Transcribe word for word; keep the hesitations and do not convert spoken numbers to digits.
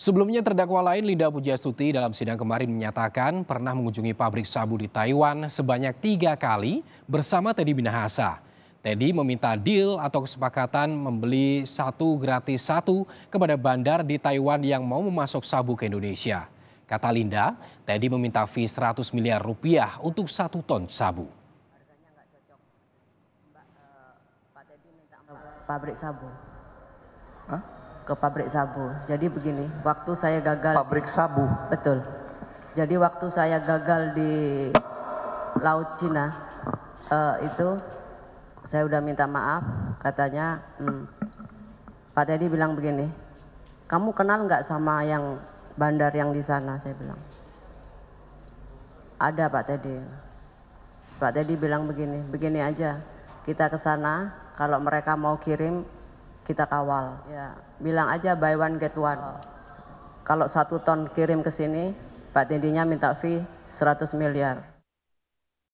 Sebelumnya terdakwa lain Linda Pujiastuti dalam sidang kemarin menyatakan pernah mengunjungi pabrik sabu di Taiwan sebanyak tiga kali bersama Teddy Minahasa. Teddy meminta deal atau kesepakatan membeli satu gratis satu kepada bandar di Taiwan yang mau memasok sabu ke Indonesia. Kata Linda, Teddy meminta fee seratus miliar rupiah untuk satu ton sabu. Harganya nggak cocok. Mbak, uh, Pak Teddy minta pabrik sabu. Hah? Ke pabrik sabu. Jadi begini, waktu saya gagal pabrik sabu. Betul. Jadi waktu saya gagal di Laut Cina uh, itu saya udah minta maaf, katanya hmm, Pak Teddy bilang begini, kamu kenal nggak sama yang bandar yang di sana? Saya bilang ada, Pak Teddy. Pak Teddy bilang begini, begini aja, kita ke sana, kalau mereka mau kirim kita kawal, ya, bilang aja buy one get one. Kalau satu ton kirim ke sini, Pak Teddy-nya minta fee seratus miliar.